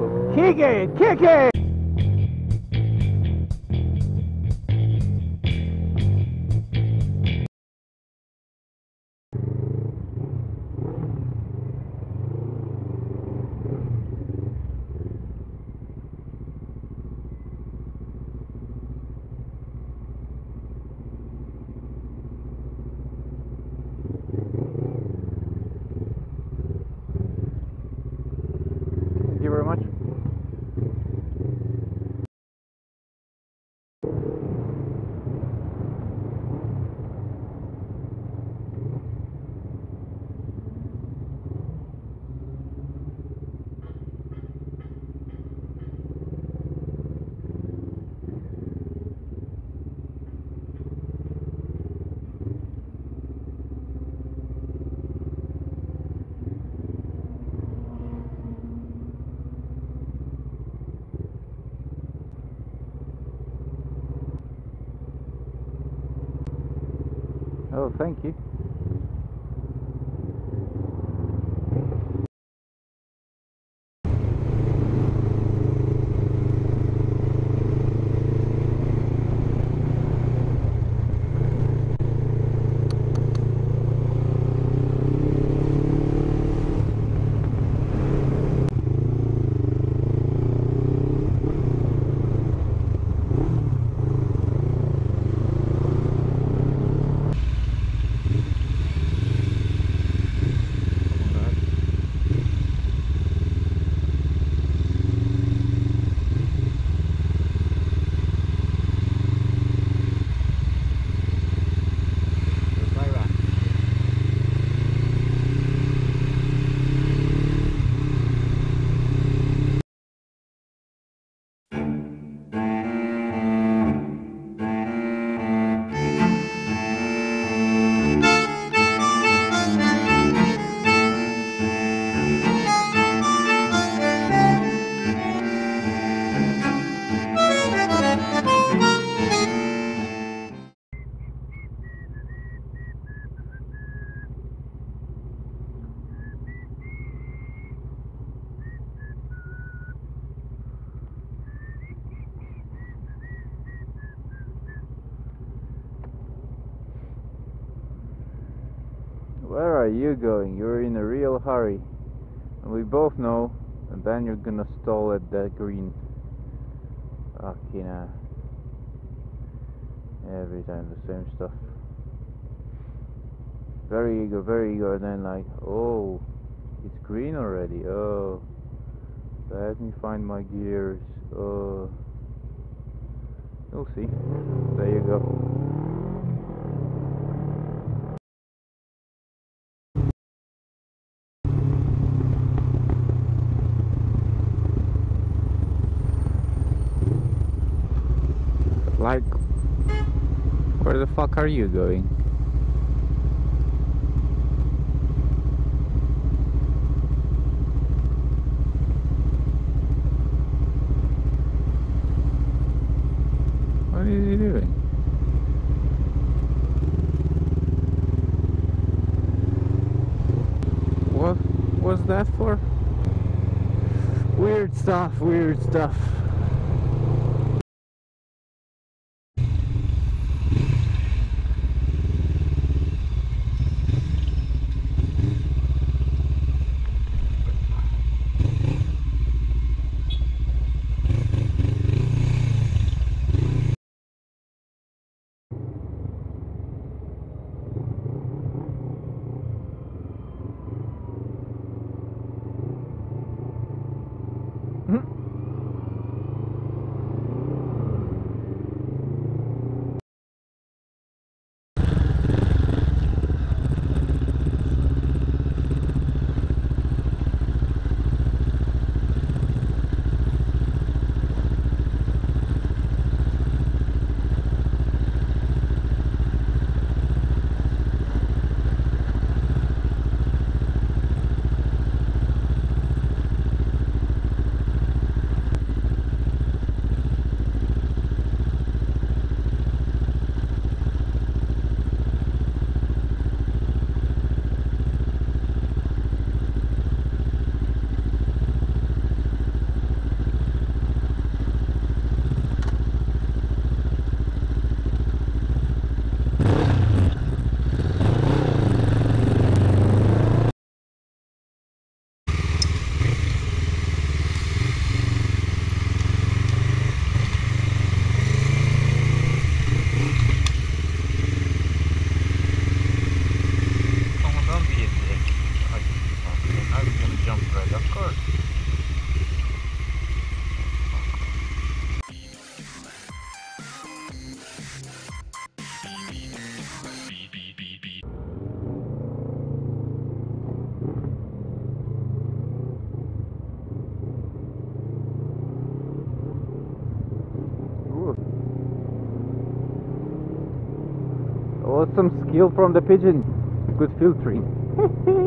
go. Kick it, kick it. Thank you very much. Oh, thank you. Where are you going? You're in a real hurry. And we both know, and then you're gonna stall at that green. Fucking every time the same stuff. Very eager, and then like, oh, it's green already. Oh, let me find my gears. Oh, you'll see. There you go. Like, where the fuck are you going? What is he doing? What was that for? Weird stuff, weird stuff. Awesome skill from the pigeon. Good filtering.